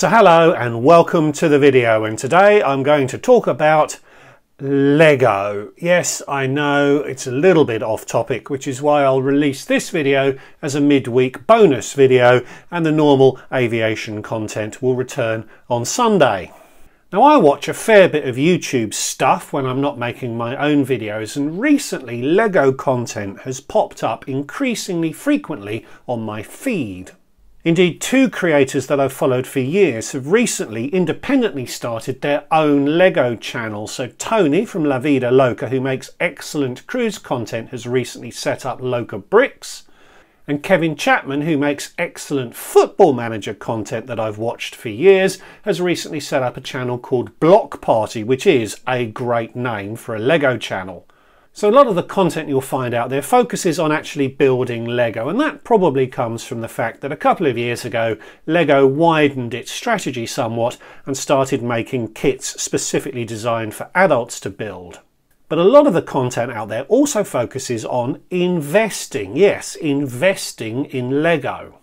So hello and welcome to the video, and today I'm going to talk about Lego. Yes, I know it's a little bit off topic, which is why I'll release this video as a midweek bonus video, and the normal aviation content will return on Sunday. Now, I watch a fair bit of YouTube stuff when I'm not making my own videos, and recently Lego content has popped up increasingly frequently on my feed. Indeed, two creators that I've followed for years have recently independently started their own Lego channel. So Tony from La Vida Loca, who makes excellent cruise content, has recently set up Loca Bricks. And Kevin Chapman, who makes excellent football manager content that I've watched for years, has recently set up a channel called Block Party, which is a great name for a Lego channel. So a lot of the content you'll find out there focuses on actually building Lego, and that probably comes from the fact that a couple of years ago Lego widened its strategy somewhat and started making kits specifically designed for adults to build. But a lot of the content out there also focuses on investing. Yes, investing in Lego.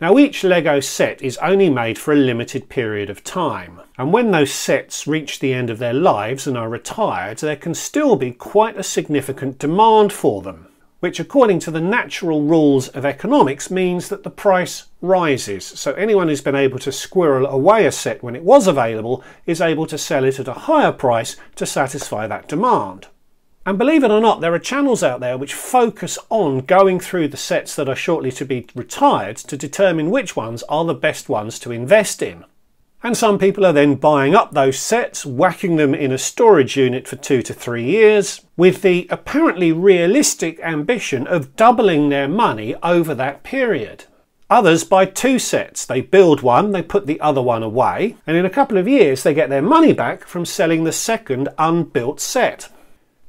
Now, each Lego set is only made for a limited period of time, and when those sets reach the end of their lives and are retired, there can still be quite a significant demand for them, which according to the natural rules of economics means that the price rises. So anyone who's been able to squirrel away a set when it was available is able to sell it at a higher price to satisfy that demand. And believe it or not, there are channels out there which focus on going through the sets that are shortly to be retired to determine which ones are the best ones to invest in. And some people are then buying up those sets, whacking them in a storage unit for 2 to 3 years, with the apparently realistic ambition of doubling their money over that period. Others buy two sets. They build one, they put the other one away, and in a couple of years they get their money back from selling the second unbuilt set.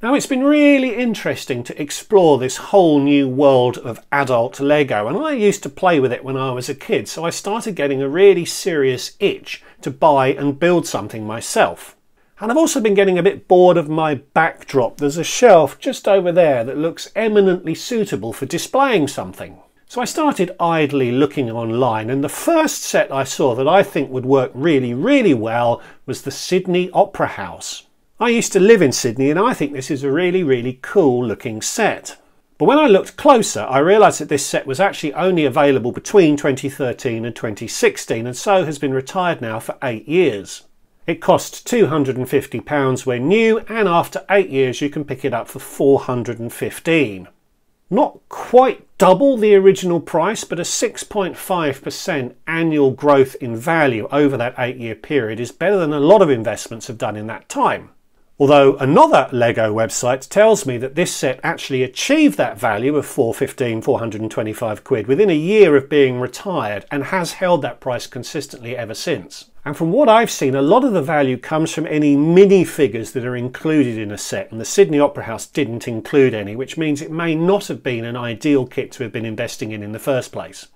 Now, it's been really interesting to explore this whole new world of adult Lego, and I used to play with it when I was a kid, so I started getting a really serious itch to buy and build something myself. And I've also been getting a bit bored of my backdrop. There's a shelf just over there that looks eminently suitable for displaying something. So I started idly looking online, and the first set I saw that I think would work really, really well was the Sydney Opera House. I used to live in Sydney, and I think this is a really, really cool looking set. But when I looked closer, I realised that this set was actually only available between 2013 and 2016, and so has been retired now for 8 years. It cost £250 when new, and after 8 years you can pick it up for £415. Not quite double the original price, but a 6.5% annual growth in value over that 8-year period is better than a lot of investments have done in that time. Although another Lego website tells me that this set actually achieved that value of 425 quid within a year of being retired, and has held that price consistently ever since. And from what I've seen, a lot of the value comes from any minifigures that are included in a set, and the Sydney Opera House didn't include any, which means it may not have been an ideal kit to have been investing in the first place.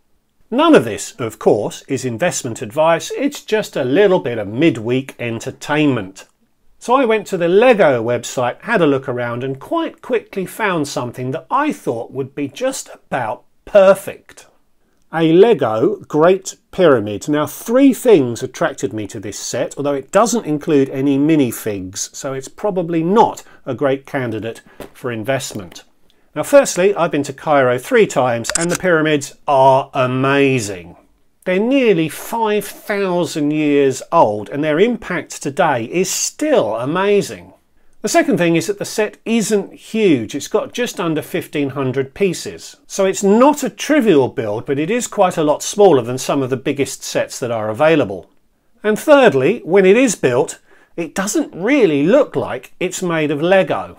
None of this, of course, is investment advice. It's just a little bit of midweek entertainment. So I went to the Lego website, had a look around, and quite quickly found something that I thought would be just about perfect. A Lego Great Pyramid. Now, three things attracted me to this set, although it doesn't include any minifigs, so it's probably not a great candidate for investment. Now, firstly, I've been to Cairo 3 times, and the pyramids are amazing. They're nearly 5,000 years old, and their impact today is still amazing. The second thing is that the set isn't huge. It's got just under 1,500 pieces. So it's not a trivial build, but it is quite a lot smaller than some of the biggest sets that are available. And thirdly, when it is built, it doesn't really look like it's made of Lego.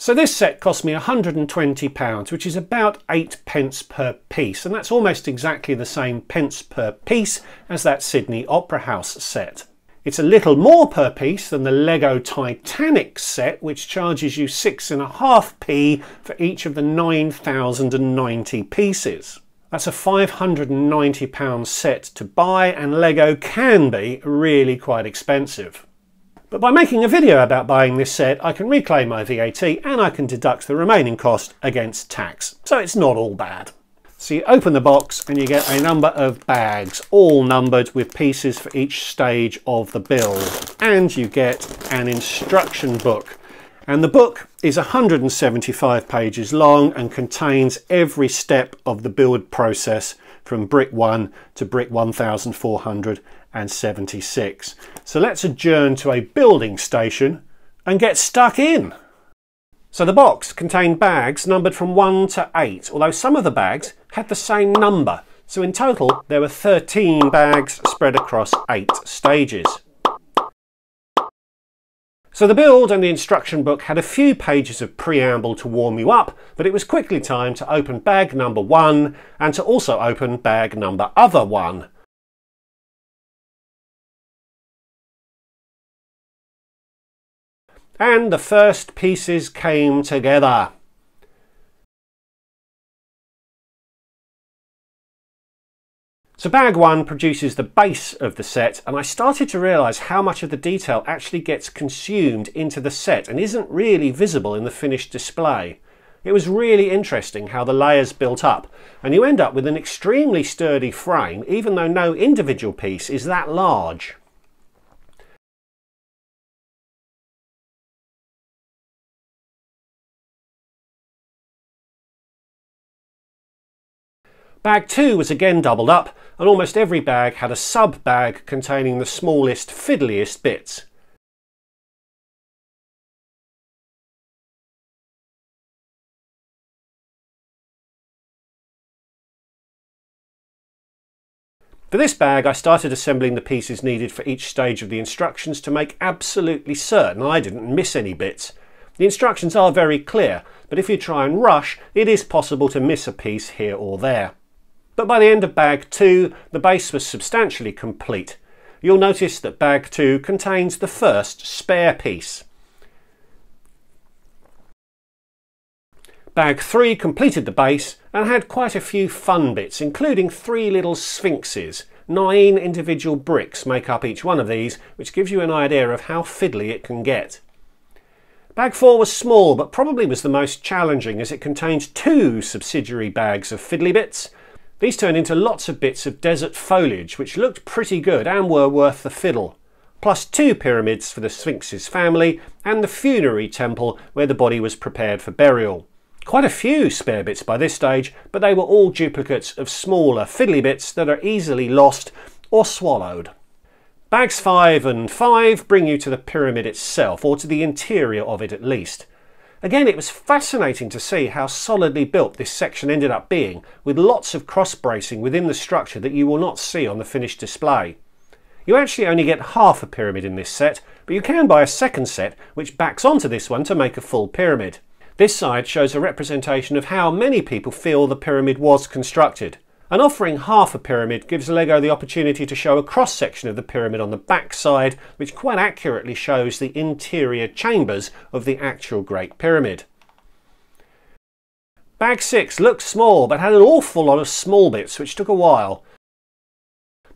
So this set cost me £120, which is about 8p per piece, and that's almost exactly the same pence per piece as that Sydney Opera House set. It's a little more per piece than the Lego Titanic set, which charges you 6.5p for each of the 9,090 pieces. That's a £590 set to buy, and Lego can be really quite expensive. But by making a video about buying this set, I can reclaim my VAT, and I can deduct the remaining cost against tax. So it's not all bad. So you open the box and you get a number of bags, all numbered with pieces for each stage of the build. And you get an instruction book. And the book is 175 pages long and contains every step of the build process from brick 1 to brick 1476. So let's adjourn to a building station and get stuck in. So the box contained bags numbered from 1 to 8, although some of the bags had the same number. So in total, there were 13 bags spread across 8 stages. So the build and the instruction book had a few pages of preamble to warm you up, but it was quickly time to open bag number 1 and to also open bag number other 1. And the first pieces came together. So bag 1 produces the base of the set, and I started to realise how much of the detail actually gets consumed into the set and isn't really visible in the finished display. It was really interesting how the layers built up, and you end up with an extremely sturdy frame, even though no individual piece is that large. Bag 2 was again doubled up, and almost every bag had a sub-bag containing the smallest, fiddliest bits. For this bag, I started assembling the pieces needed for each stage of the instructions to make absolutely certain I didn't miss any bits. The instructions are very clear, but if you try and rush, it is possible to miss a piece here or there. But by the end of bag 2, the base was substantially complete. You'll notice that bag 2 contains the first spare piece. Bag 3 completed the base and had quite a few fun bits, including 3 little sphinxes. 9 individual bricks make up each one of these, which gives you an idea of how fiddly it can get. Bag 4 was small, but probably was the most challenging, as it contained 2 subsidiary bags of fiddly bits. These turned into lots of bits of desert foliage, which looked pretty good and were worth the fiddle. Plus 2 pyramids for the Sphinx's family, and the funerary temple where the body was prepared for burial. Quite a few spare bits by this stage, but they were all duplicates of smaller fiddly bits that are easily lost or swallowed. Bags 5 and 5 bring you to the pyramid itself, or to the interior of it at least. Again, it was fascinating to see how solidly built this section ended up being, with lots of cross-bracing within the structure that you will not see on the finished display. You actually only get half a pyramid in this set, but you can buy a second set which backs onto this one to make a full pyramid. This side shows a representation of how many people feel the pyramid was constructed. And offering half a pyramid gives Lego the opportunity to show a cross-section of the pyramid on the back side, which quite accurately shows the interior chambers of the actual Great Pyramid. Bag 6 looked small, but had an awful lot of small bits, which took a while.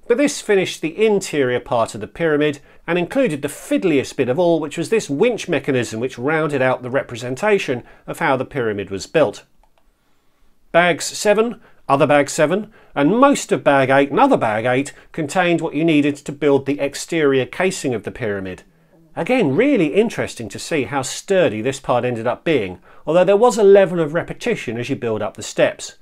But this finished the interior part of the pyramid, and included the fiddliest bit of all, which was this winch mechanism, which rounded out the representation of how the pyramid was built. Bags 7, other bag 7, and most of bag 8 and other bag 8 contained what you needed to build the exterior casing of the pyramid. Again, really interesting to see how sturdy this part ended up being, although there was a level of repetition as you build up the steps.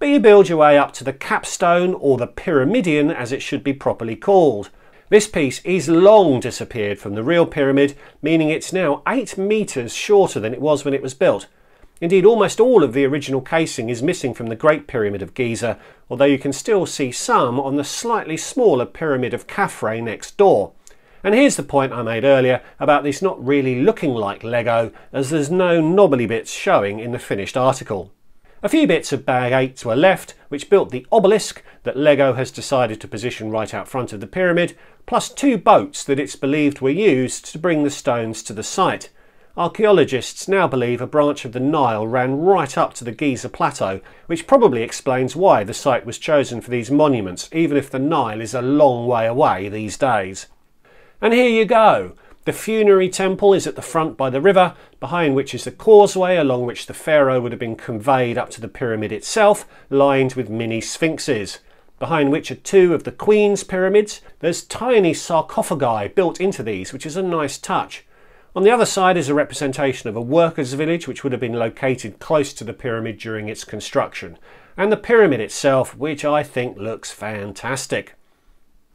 But you build your way up to the capstone, or the pyramidion as it should be properly called. This piece is long disappeared from the real pyramid, meaning it's now 8 metres shorter than it was when it was built. Indeed, almost all of the original casing is missing from the Great Pyramid of Giza, although you can still see some on the slightly smaller Pyramid of Khafre next door. And here's the point I made earlier about this not really looking like Lego, as there's no knobbly bits showing in the finished article. A few bits of bag 8 were left, which built the obelisk that Lego has decided to position right out front of the pyramid, plus 2 boats that it's believed were used to bring the stones to the site. Archaeologists now believe a branch of the Nile ran right up to the Giza Plateau, which probably explains why the site was chosen for these monuments, even if the Nile is a long way away these days. And here you go. The funerary temple is at the front by the river, behind which is the causeway along which the pharaoh would have been conveyed up to the pyramid itself, lined with mini sphinxes, behind which are two of the Queen's pyramids. There's tiny sarcophagi built into these, which is a nice touch. On the other side is a representation of a workers' village which would have been located close to the pyramid during its construction, and the pyramid itself, which I think looks fantastic.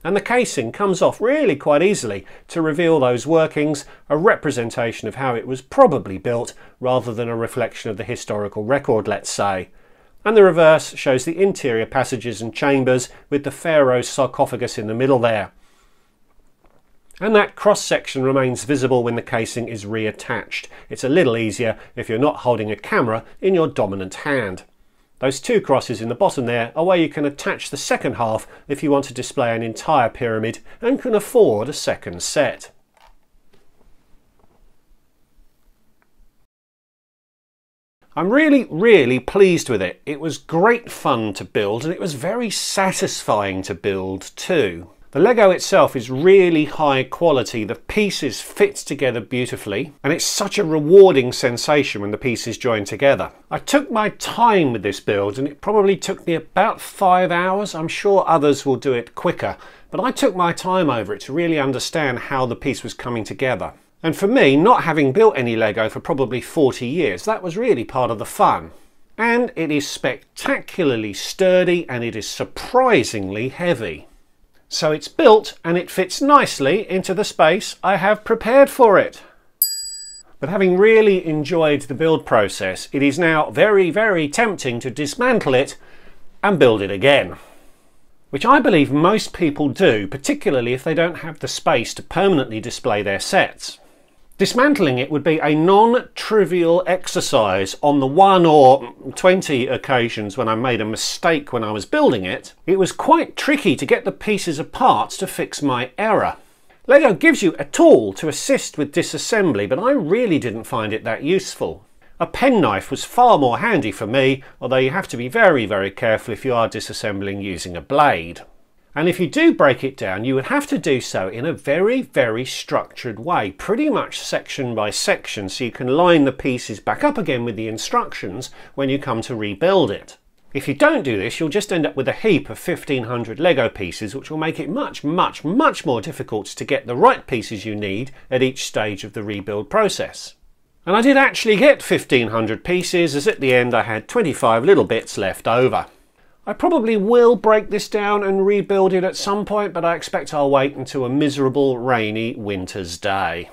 And the casing comes off really quite easily to reveal those workings, a representation of how it was probably built rather than a reflection of the historical record, let's say. And the reverse shows the interior passages and chambers with the pharaoh's sarcophagus in the middle there. And that cross-section remains visible when the casing is reattached. It's a little easier if you're not holding a camera in your dominant hand. Those two crosses in the bottom there are where you can attach the second half if you want to display an entire pyramid and can afford a second set. I'm really pleased with it. It was great fun to build, and it was very satisfying to build too. The Lego itself is really high quality. The pieces fit together beautifully, and it's such a rewarding sensation when the pieces join together. I took my time with this build, and it probably took me about 5 hours. I'm sure others will do it quicker, but I took my time over it to really understand how the piece was coming together. And for me, not having built any Lego for probably 40 years, that was really part of the fun. And it is spectacularly sturdy, and it is surprisingly heavy. So it's built, and it fits nicely into the space I have prepared for it. But having really enjoyed the build process, it is now very tempting to dismantle it and build it again. Which I believe most people do, particularly if they don't have the space to permanently display their sets. Dismantling it would be a non-trivial exercise. On the one or 20 occasions when I made a mistake when I was building it, it was quite tricky to get the pieces apart to fix my error. Lego gives you a tool to assist with disassembly, but I really didn't find it that useful. A penknife was far more handy for me, although you have to be very careful if you are disassembling using a blade. And if you do break it down, you would have to do so in a very structured way, pretty much section by section, so you can line the pieces back up again with the instructions when you come to rebuild it. If you don't do this, you'll just end up with a heap of 1,500 Lego pieces, which will make it much more difficult to get the right pieces you need at each stage of the rebuild process. And I did actually get 1,500 pieces, as at the end I had 25 little bits left over. I probably will break this down and rebuild it at some point, but I expect I'll wait until a miserable rainy winter's day.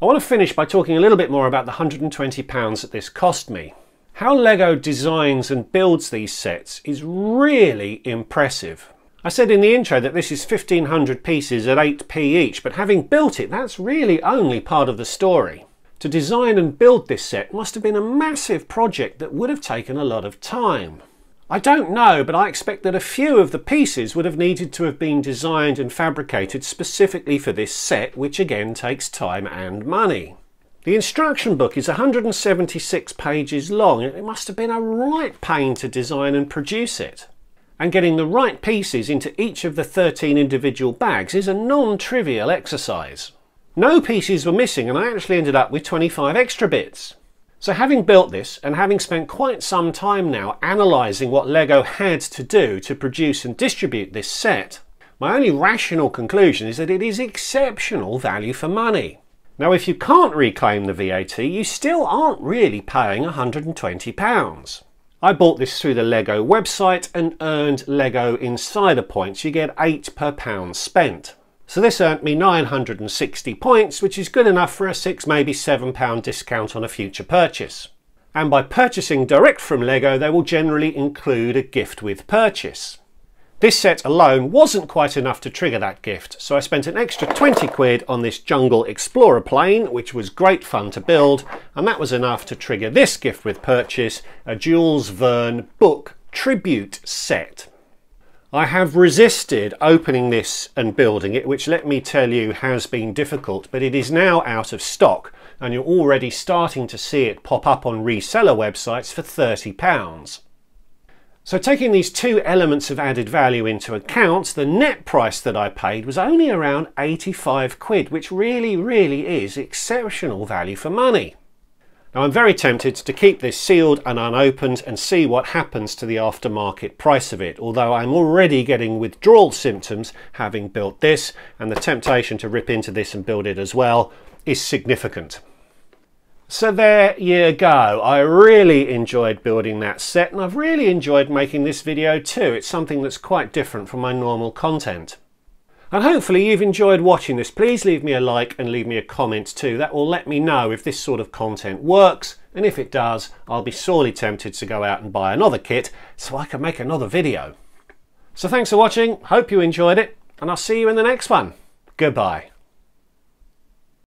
I want to finish by talking a little bit more about the £120 that this cost me. How Lego designs and builds these sets is really impressive. I said in the intro that this is 1,500 pieces at 8p each, but having built it, that's really only part of the story. To design and build this set must have been a massive project that would have taken a lot of time. I don't know, but I expect that a few of the pieces would have needed to have been designed and fabricated specifically for this set, which again takes time and money. The instruction book is 176 pages long, and it must have been a right pain to design and produce it. And getting the right pieces into each of the 13 individual bags is a non-trivial exercise. No pieces were missing, and I actually ended up with 25 extra bits. So having built this, and having spent quite some time now analysing what Lego had to do to produce and distribute this set, my only rational conclusion is that it is exceptional value for money. Now, if you can't reclaim the VAT, you still aren't really paying £120. I bought this through the Lego website and earned Lego Insider points. You get 8 per pound spent. So this earned me 960 points, which is good enough for a 6, maybe £7 discount on a future purchase. And by purchasing direct from Lego, they will generally include a gift with purchase. This set alone wasn't quite enough to trigger that gift, so I spent an extra 20 quid on this Jungle Explorer plane, which was great fun to build, and that was enough to trigger this gift with purchase, a Jules Verne book tribute set. I have resisted opening this and building it, which, let me tell you, has been difficult, but it is now out of stock, and you're already starting to see it pop up on reseller websites for £30. So taking these two elements of added value into account, the net price that I paid was only around 85 quid, which really, really is exceptional value for money. Now I'm very tempted to keep this sealed and unopened and see what happens to the aftermarket price of it, although I'm already getting withdrawal symptoms having built this, and the temptation to rip into this and build it as well is significant. So there you go. I really enjoyed building that set, and I've really enjoyed making this video too. It's something that's quite different from my normal content. And hopefully you've enjoyed watching this. Please leave me a like and leave me a comment too. That will let me know if this sort of content works, and if it does, I'll be sorely tempted to go out and buy another kit so I can make another video. So thanks for watching, hope you enjoyed it, and I'll see you in the next one. Goodbye.